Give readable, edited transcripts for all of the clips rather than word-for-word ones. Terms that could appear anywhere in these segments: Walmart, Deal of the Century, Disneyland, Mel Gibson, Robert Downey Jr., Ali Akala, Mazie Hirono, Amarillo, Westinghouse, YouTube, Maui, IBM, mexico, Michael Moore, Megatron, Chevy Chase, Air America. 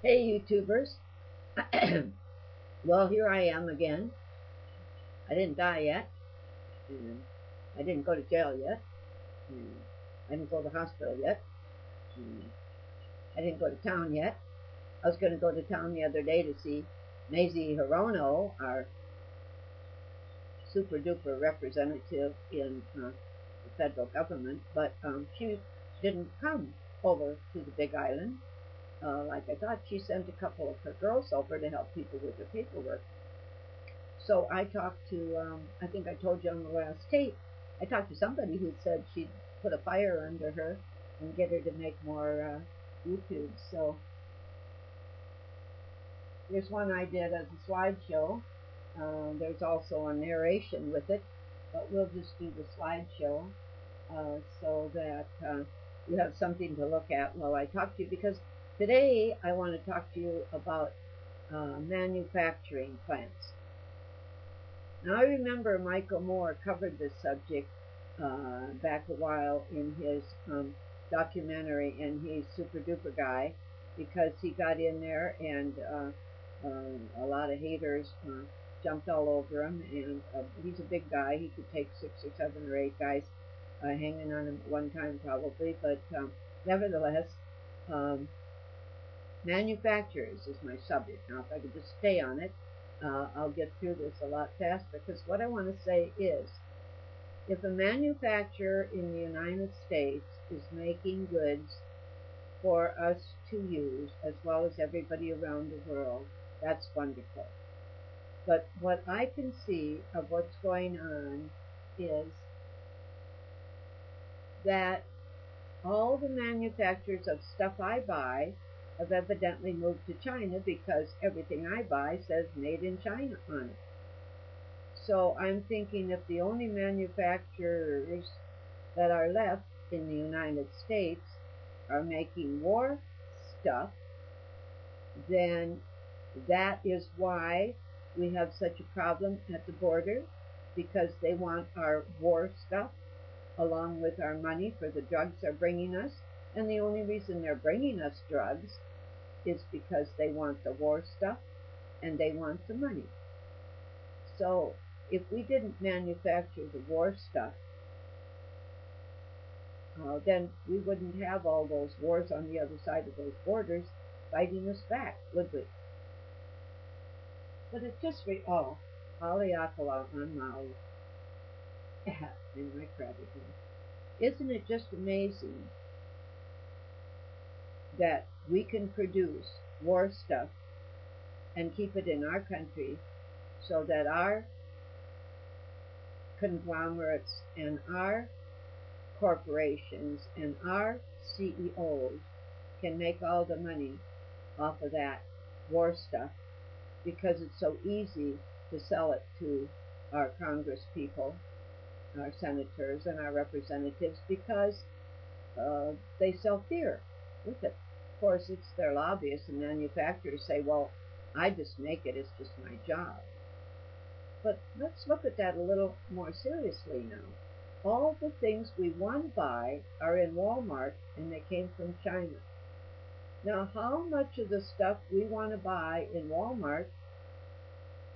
Hey YouTubers. Well, here I am again. I didn't die yet. I didn't go to jail yet. I didn't go to the hospital yet. I didn't go to town yet. I was going to go to town the other day to see Mazie Hirono, our super duper representative in the federal government, but she didn't come over to the Big Island. Like I thought, she sent a couple of her girls over to help people with their paperwork. So I talked to, I think I told you on the last tape, I talked to somebody who said she'd put a fire under her and get her to make more YouTube. So there's one I did as a slideshow. There's also a narration with it, but we'll just do the slideshow so that you have something to look at while I talk to you, because today I want to talk to you about manufacturing plants. Now, I remember Michael Moore covered this subject back a while in his documentary, and he's super duper guy because he got in there and a lot of haters jumped all over him, and he's a big guy. He could take 6 or 7 or 8 guys hanging on him at one time probably, but nevertheless, manufacturers is my subject. Now, if I could just stay on it, I'll get through this a lot faster, because what I want to say is, if a manufacturer in the United States is making goods for us to use, as well as everybody around the world, that's wonderful. But what I can see of what's going on is that all the manufacturers of stuff I buy have evidently moved to China, because everything I buy says made in China on it. So I'm thinking, if the only manufacturers that are left in the United States are making war stuff, then that is why we have such a problem at the border, because they want our war stuff along with our money for the drugs they're bringing us. And the only reason they're bringing us drugs is because they want the war stuff and they want the money. So if we didn't manufacture the war stuff, then we wouldn't have all those wars on the other side of those borders fighting us back, would we? But it's just Ali Akala on Maui. And my crab again. Isn't it just amazing that we can produce war stuff and keep it in our country, so that our conglomerates and our corporations and our CEOs can make all the money off of that war stuff, because it's so easy to sell it to our Congress people, our senators and our representatives, because they sell fear with it. Of course, it's their lobbyists and manufacturers say, well, I just make it, it's just my job. But let's look at that a little more seriously now. All the things we want to buy are in Walmart, and they came from China. Now, how much of the stuff we want to buy in Walmart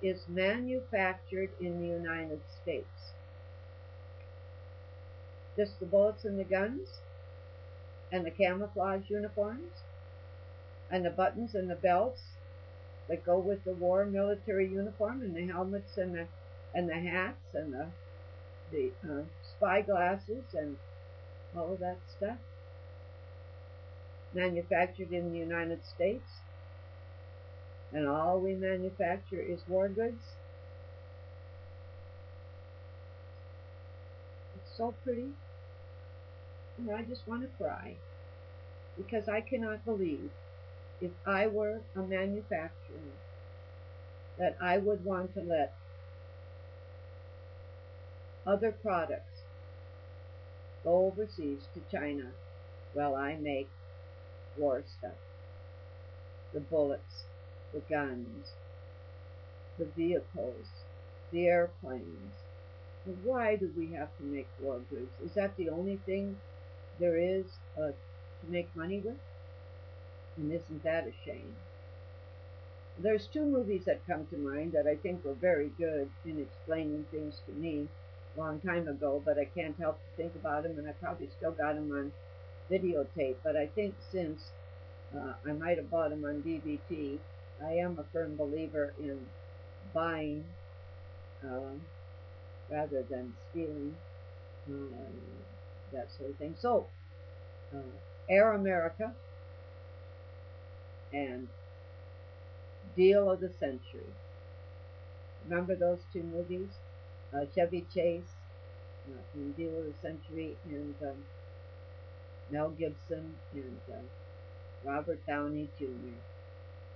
is manufactured in the United States? Just the bullets and the guns, and the camouflage uniforms, and the buttons and the belts that go with the war military uniform, and the helmets and the hats and the spy glasses and all of that stuff manufactured in the United States. And all we manufacture is war goods. It's so pretty. And I just want to cry, because I cannot believe, if I were a manufacturer, that I would want to let other products go overseas to China while I make war stuff. The bullets, the guns, the vehicles, the airplanes. Why do we have to make war goods? Is that the only thing there is to make money with? And isn't that a shame? There's two movies that come to mind that I think were very good in explaining things to me a long time ago, but I can't help but think about them, and I probably still got them on videotape. But I think since I might have bought them on DVD, I am a firm believer in buying rather than stealing, that sort of thing. So, Air America and Deal of the Century. Remember those two movies? Chevy Chase and Deal of the Century, and Mel Gibson and Robert Downey Jr.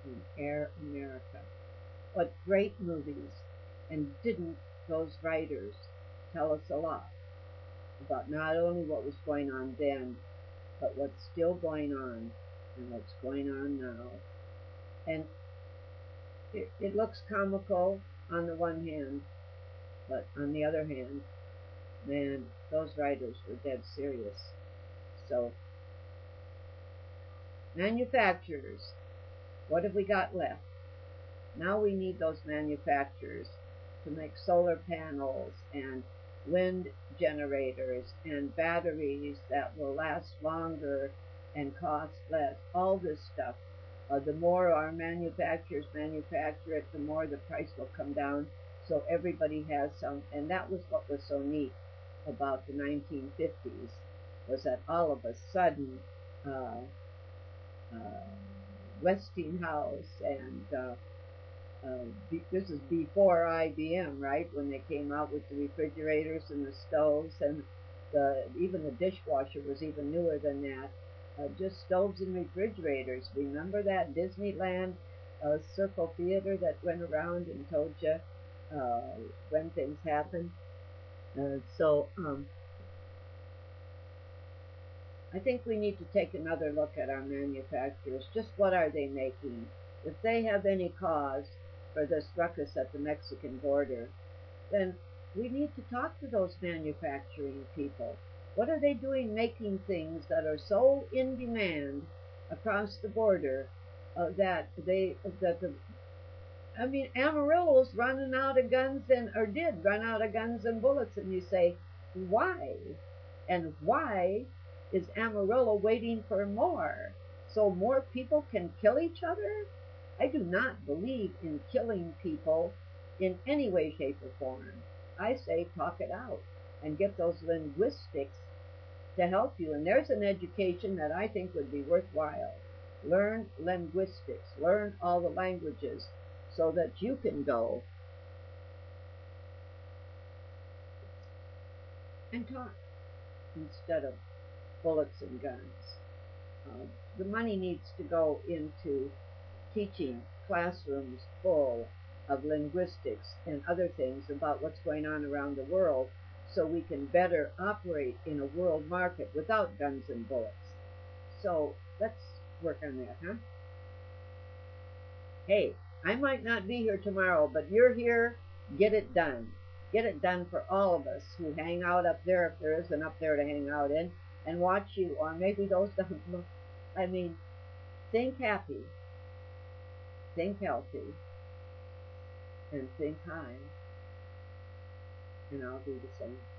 in Air America. What great movies! And didn't those writers tell us a lot about not only what was going on then, but what's still going on and what's going on now? And it looks comical on the one hand, but on the other hand, man, those writers were dead serious. So, manufacturers, what have we got left? Now we need those manufacturers to make solar panels and wind generators and batteries that will last longer and cost less, all this stuff. The more our manufacturers manufacture it, the more the price will come down, so everybody has some. And that was what was so neat about the 1950s, was that all of a sudden Westinghouse and this is before IBM, right, when they came out with the refrigerators and the stoves, and even the dishwasher was even newer than that. Just stoves and refrigerators. Remember that Disneyland circle theater that went around and told you when things happen? So I think we need to take another look at our manufacturers. Just what are they making? If they have any cause for this ruckus at the Mexican border, then we need to talk to those manufacturing people. What are they doing making things that are so in demand across the border I mean, Amarillo's running out of guns and, or did run out of guns and bullets, and you say, why? And why is Amarillo waiting for more? So more people can kill each other? I do not believe in killing people in any way, shape, or form. I say talk it out and get those linguistics to help you. And there's an education that I think would be worthwhile. Learn linguistics. Learn all the languages so that you can go and talk instead of bullets and guns. The money needs to go into teaching classrooms full of linguistics and other things about what's going on around the world, so we can better operate in a world market without guns and bullets. So let's work on that, huh? Hey, I might not be here tomorrow, but you're here. Get it done. Get it done for all of us who hang out up there, if there isn't up there to hang out in, and watch you, or maybe those don't look. I mean, think happy, think healthy, and think high. And I'll do the same.